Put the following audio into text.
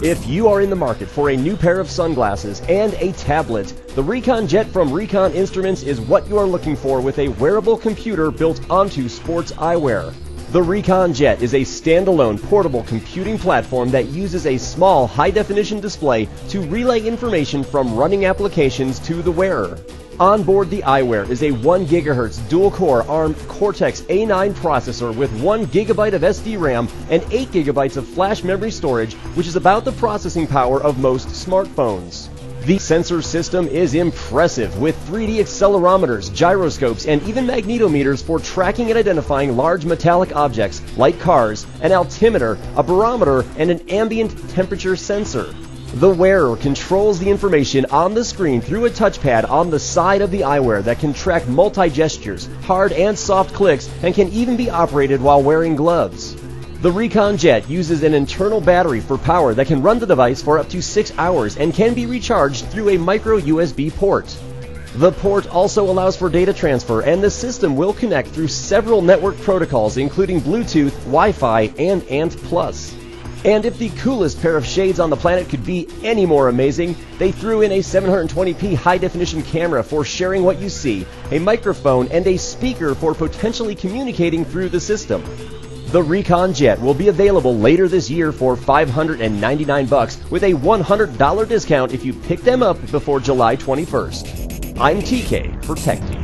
If you are in the market for a new pair of sunglasses and a tablet, the Recon Jet from Recon Instruments is what you are looking for with a wearable computer built onto sports eyewear. The Recon Jet is a standalone portable computing platform that uses a small high-definition display to relay information from running applications to the wearer. On board the eyewear is a 1 GHz dual-core ARM Cortex-A9 processor with 1 GB of SDRAM and 8 GB of flash memory storage, which is about the processing power of most smartphones. The sensor system is impressive, with 3D accelerometers, gyroscopes, and even magnetometers for tracking and identifying large metallic objects like cars, an altimeter, a barometer, and an ambient temperature sensor. The wearer controls the information on the screen through a touchpad on the side of the eyewear that can track multi-gestures, hard and soft clicks, and can even be operated while wearing gloves. The Recon Jet uses an internal battery for power that can run the device for up to 6 hours and can be recharged through a micro-USB port. The port also allows for data transfer, and the system will connect through several network protocols including Bluetooth, Wi-Fi, and Ant Plus. And if the coolest pair of shades on the planet could be any more amazing, they threw in a 720p high-definition camera for sharing what you see, a microphone, and a speaker for potentially communicating through the system. The Recon Jet will be available later this year for $599 with a $100 discount if you pick them up before July 21st. I'm TK for TechD.